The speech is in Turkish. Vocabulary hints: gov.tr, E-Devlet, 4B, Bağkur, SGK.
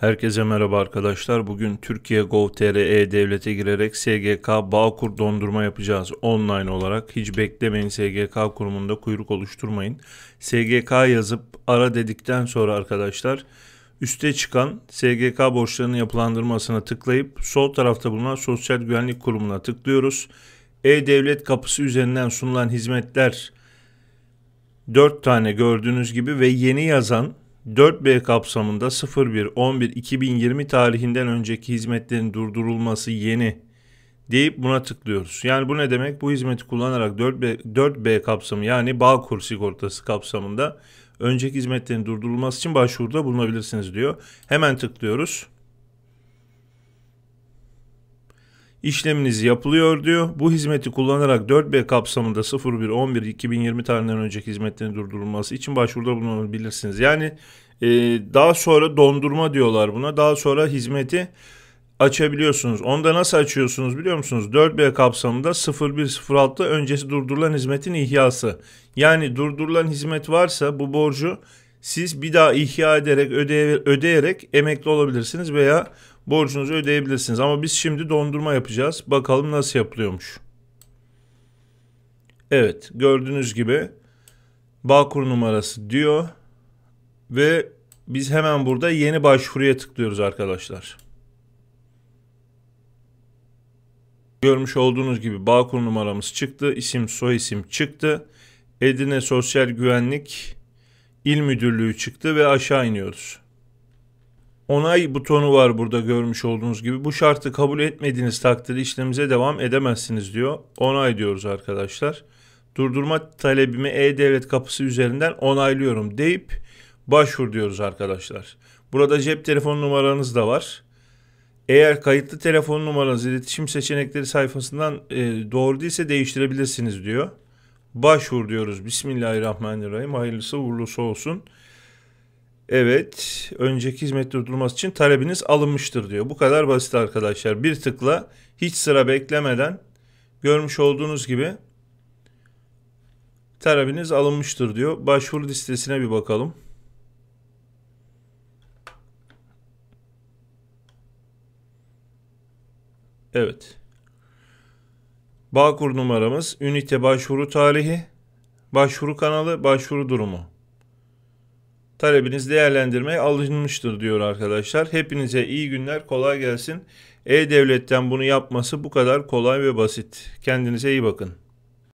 Herkese merhaba arkadaşlar. Bugün Türkiye gov.tr E-Devlet'e girerek SGK Bağkur dondurma yapacağız online olarak. Hiç beklemeyin, SGK kurumunda kuyruk oluşturmayın. SGK yazıp ara dedikten sonra arkadaşlar üste çıkan SGK borçlarının yapılandırmasına tıklayıp sol tarafta bulunan Sosyal Güvenlik Kurumu'na tıklıyoruz. E-Devlet kapısı üzerinden sunulan hizmetler 4 tane gördüğünüz gibi ve yeni yazan 4B kapsamında 01.11.2020 tarihinden önceki hizmetlerin durdurulması yeni deyip buna tıklıyoruz. Yani bu ne demek? Bu hizmeti kullanarak 4B kapsamı yani Bağkur sigortası kapsamında önceki hizmetlerin durdurulması için başvuruda bulunabilirsiniz diyor. Hemen tıklıyoruz. İşleminiz yapılıyor diyor. Bu hizmeti kullanarak 4B kapsamında 01.11.2020 tarihinden önceki hizmetlerin durdurulması için başvuruda bulunabilirsiniz. Yani daha sonra dondurma diyorlar buna. Daha sonra hizmeti açabiliyorsunuz. Onu da nasıl açıyorsunuz biliyor musunuz? 4B kapsamında 01.06 öncesi durdurulan hizmetin ihyası. Yani durdurulan hizmet varsa bu borcu siz bir daha ihya ederek ödeyerek emekli olabilirsiniz veya borcunuzu ödeyebilirsiniz. Ama biz şimdi dondurma yapacağız. Bakalım nasıl yapılıyormuş. Evet, gördüğünüz gibi Bağkur numarası diyor ve biz hemen burada yeni başvuruya tıklıyoruz arkadaşlar. Görmüş olduğunuz gibi Bağkur numaramız çıktı. İsim, soyisim çıktı. Edirne Sosyal Güvenlik İl Müdürlüğü çıktı ve aşağı iniyoruz. Onay butonu var burada görmüş olduğunuz gibi. Bu şartı kabul etmediğiniz takdirde işlemimize devam edemezsiniz diyor. Onay diyoruz arkadaşlar. Durdurma talebimi E-Devlet kapısı üzerinden onaylıyorum deyip başvur diyoruz arkadaşlar. Burada cep telefon numaranız da var. Eğer kayıtlı telefon numaranız iletişim seçenekleri sayfasından doğru değilse değiştirebilirsiniz diyor. Başvur diyoruz. Bismillahirrahmanirrahim. Hayırlısı uğurlusu olsun. Evet, önceki hizmet durdurulması için talebiniz alınmıştır diyor. Bu kadar basit arkadaşlar. Bir tıkla hiç sıra beklemeden görmüş olduğunuz gibi talebiniz alınmıştır diyor. Başvuru listesine bir bakalım. Evet. Bağkur numaramız, ünite başvuru tarihi, başvuru kanalı, başvuru durumu. Talebiniz değerlendirmeye alınmıştır diyor arkadaşlar. Hepinize iyi günler, kolay gelsin. E-Devlet'ten bunu yapması bu kadar kolay ve basit. Kendinize iyi bakın.